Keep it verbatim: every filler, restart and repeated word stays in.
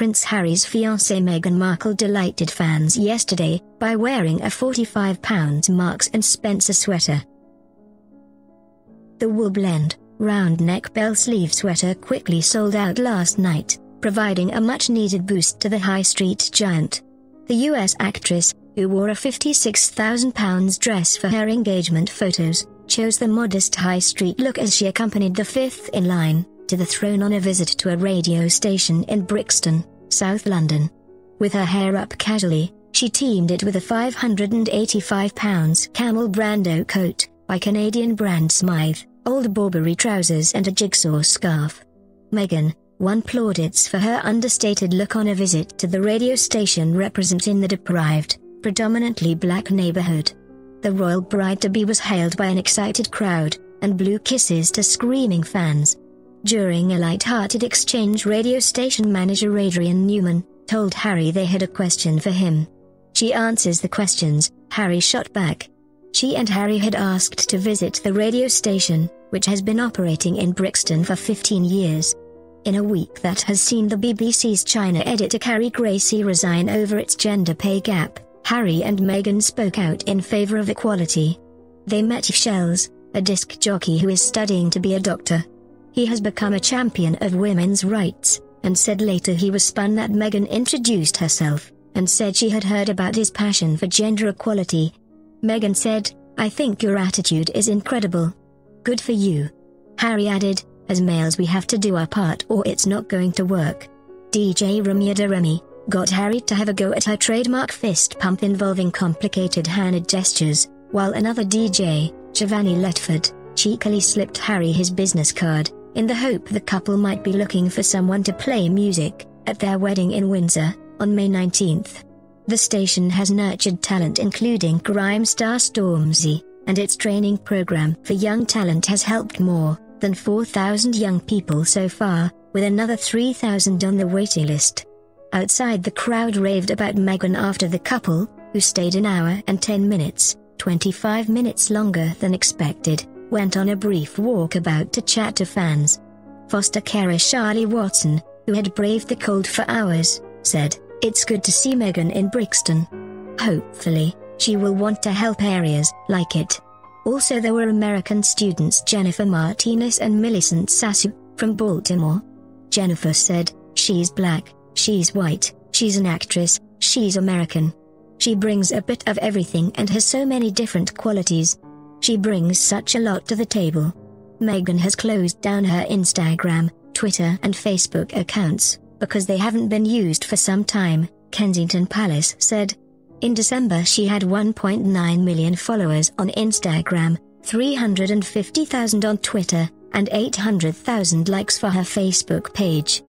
Prince Harry's fiancée Meghan Markle delighted fans yesterday by wearing a forty-five pound Marks and Spencer sweater. The wool blend, round neck bell sleeve sweater quickly sold out last night, providing a much-needed boost to the high street giant. The U S actress, who wore a fifty-six thousand pound dress for her engagement photos, chose the modest high street look as she accompanied the fifth in line to the throne on a visit to a radio station in Brixton, South London. With her hair up casually, she teamed it with a five hundred and eighty-five pound camel brand O coat, by Canadian brand Smythe, old Burberry trousers and a Jigsaw scarf. Meghan won plaudits for her understated look on a visit to the radio station representing the deprived, predominantly black neighborhood. The royal bride-to-be was hailed by an excited crowd, and blew kisses to screaming fans. During a light-hearted exchange, radio station manager Adrian Newman told Harry they had a question for him. "She answers the questions," Harry shot back. She and Harry had asked to visit the radio station, which has been operating in Brixton for fifteen years. In a week that has seen the B B C's China editor Carrie Gracie resign over its gender pay gap, Harry and Meghan spoke out in favor of equality. They met Yveshells, a disc jockey who is studying to be a doctor. He has become a champion of women's rights, and said later he was spun that Meghan introduced herself, and said she had heard about his passion for gender equality. Meghan said, "I think your attitude is incredible. Good for you." Harry added, "As males we have to do our part or it's not going to work." D J Ramiya Diremi got Harry to have a go at her trademark fist pump involving complicated hand gestures, while another D J, Giovanni Letford, cheekily slipped Harry his business card, in the hope the couple might be looking for someone to play music at their wedding in Windsor on May nineteenth. The station has nurtured talent including grime star Stormzy, and its training program for young talent has helped more than four thousand young people so far, with another three thousand on the waiting list. Outside, the crowd raved about Meghan after the couple, who stayed an hour and ten minutes, twenty-five minutes longer than expected, went on a brief walkabout to chat to fans. Foster carer Charlie Watson, who had braved the cold for hours, said, "It's good to see Meghan in Brixton. Hopefully, she will want to help areas like it." Also, there were American students Jennifer Martinez and Millicent Sasu, from Baltimore. Jennifer said, "She's black, she's white, she's an actress, she's American. She brings a bit of everything and has so many different qualities. She brings such a lot to the table." Meghan has closed down her Instagram, Twitter and Facebook accounts, because they haven't been used for some time, Kensington Palace said. In December she had one point nine million followers on Instagram, three hundred fifty thousand on Twitter, and eight hundred thousand likes for her Facebook page.